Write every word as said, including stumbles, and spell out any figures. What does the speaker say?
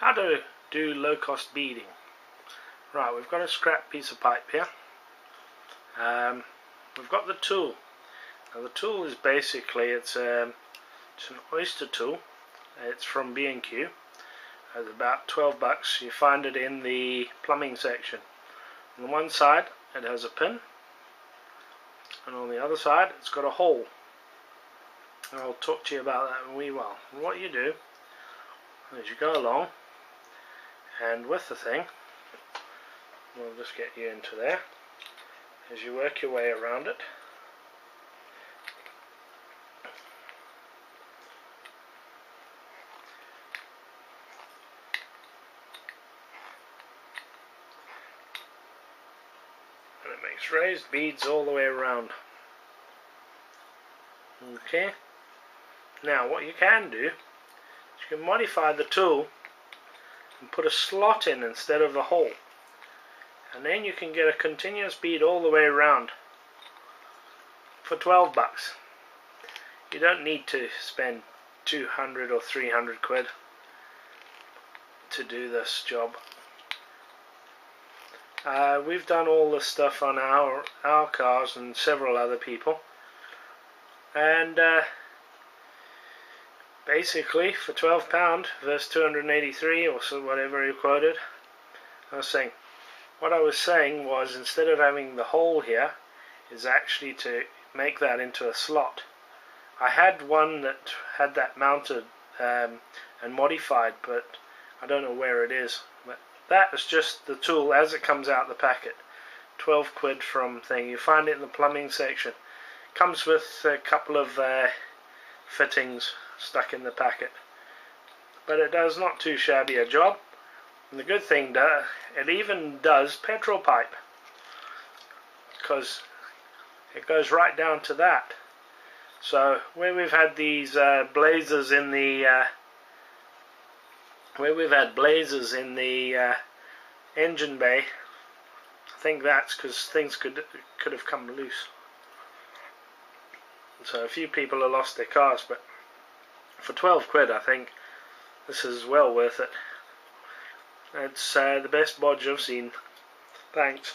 How to do low-cost beading. Right, we've got a scrap piece of pipe here. Um, we've got the tool. Now the tool is basically, it's, um, it's an oyster tool. It's from B and Q. It's about twelve bucks. You find it in the plumbing section. On the one side it has a pin, and on the other side it's got a hole. And I'll talk to you about that in a wee while. And what you do is you go along, and with the thing, we'll just get you into there, as you work your way around it. And it makes raised beads all the way around. Okay, now what you can do is you can modify the tool and put a slot in instead of a hole, and then you can get a continuous bead all the way around for twelve bucks. You don't need to spend two hundred or three hundred quid to do this job. Uh, we've done all this stuff on our, our cars and several other people, and uh, basically for twelve pound versus two hundred and eighty-three or so, whatever you quoted, I was saying what I was saying was, instead of having the hole here, is actually to make that into a slot. I had one that had that mounted um, and modified, but I don't know where it is. But that is just the tool as it comes out the packet. twelve quid from thing. You find it in the plumbing section. Comes with a couple of uh, fittings stuck in the packet, but it does not too shabby a job. And the good thing, it even does petrol pipe, because it goes right down to that. So where we've had these uh, blazers in the uh, where we've had blazers in the uh, engine bay, I think that's because things could could have come loose. So a few people have lost their cars, but for twelve quid, I think this is well worth it. It's uh, the best bodge I've seen. Thanks.